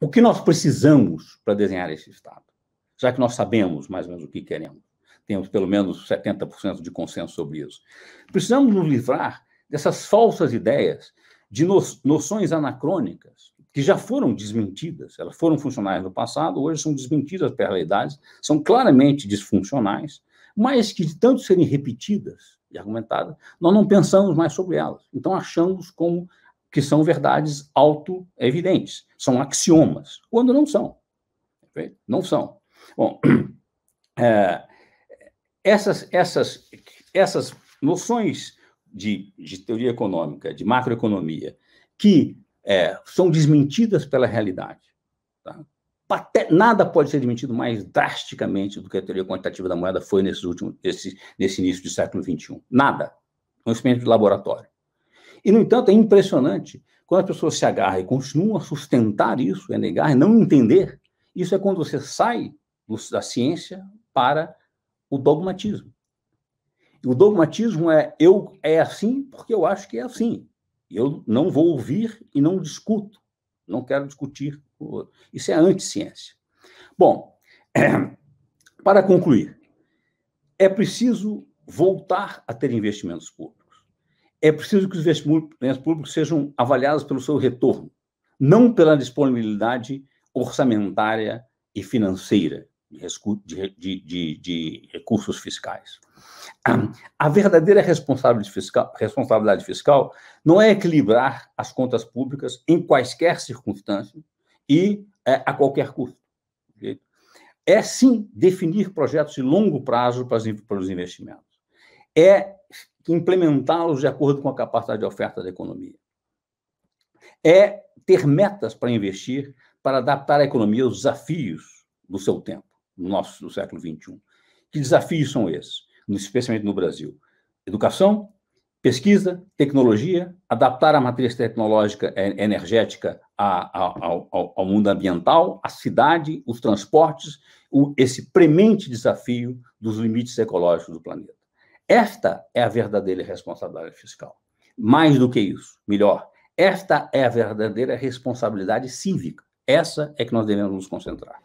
O que nós precisamos para desenhar esse Estado? Já que nós sabemos mais ou menos o que queremos, temos pelo menos 70% de consenso sobre isso, precisamos nos livrar dessas falsas ideias de noções anacrônicas que já foram desmentidas, elas foram funcionais no passado, hoje são desmentidas pela realidade, são claramente disfuncionais, mas que de tanto serem repetidas e argumentadas, nós não pensamos mais sobre elas. Então achamos como que são verdades auto-evidentes, são axiomas, quando não são. Perfeito? Não são. Bom, essas noções de teoria econômica, de macroeconomia, que são desmentidas pela realidade. Tá? Nada pode ser desmentido mais drasticamente do que a teoria quantitativa da moeda foi nesse início do século XXI. Nada. É um experimento de laboratório. E, no entanto, é impressionante quando as pessoas se agarram e continuam a sustentar isso, a negar e não entender. Isso é quando você sai da ciência para o dogmatismo. E o dogmatismo é assim porque eu acho que é assim. Eu não vou ouvir e não discuto. Não quero discutir. Isso é anti-ciência. Bom, para concluir, é preciso voltar a ter investimentos públicos. É preciso que os investimentos públicos sejam avaliados pelo seu retorno, não pela disponibilidade orçamentária e financeira de recursos fiscais. A verdadeira responsabilidade fiscal não é equilibrar as contas públicas em quaisquer circunstâncias e a qualquer custo. É, sim, definir projetos de longo prazo para os investimentos. É implementá-los de acordo com a capacidade de oferta da economia. É ter metas para investir, para adaptar a economia aos desafios do seu tempo, do século XXI. Que desafios são esses? Especialmente no Brasil. Educação, pesquisa, tecnologia, adaptar a matriz tecnológica energética ao mundo ambiental, a cidade, os transportes, esse premente desafio dos limites ecológicos do planeta. Esta é a verdadeira responsabilidade fiscal. Mais do que isso, melhor, esta é a verdadeira responsabilidade cívica. Essa é que nós devemos nos concentrar.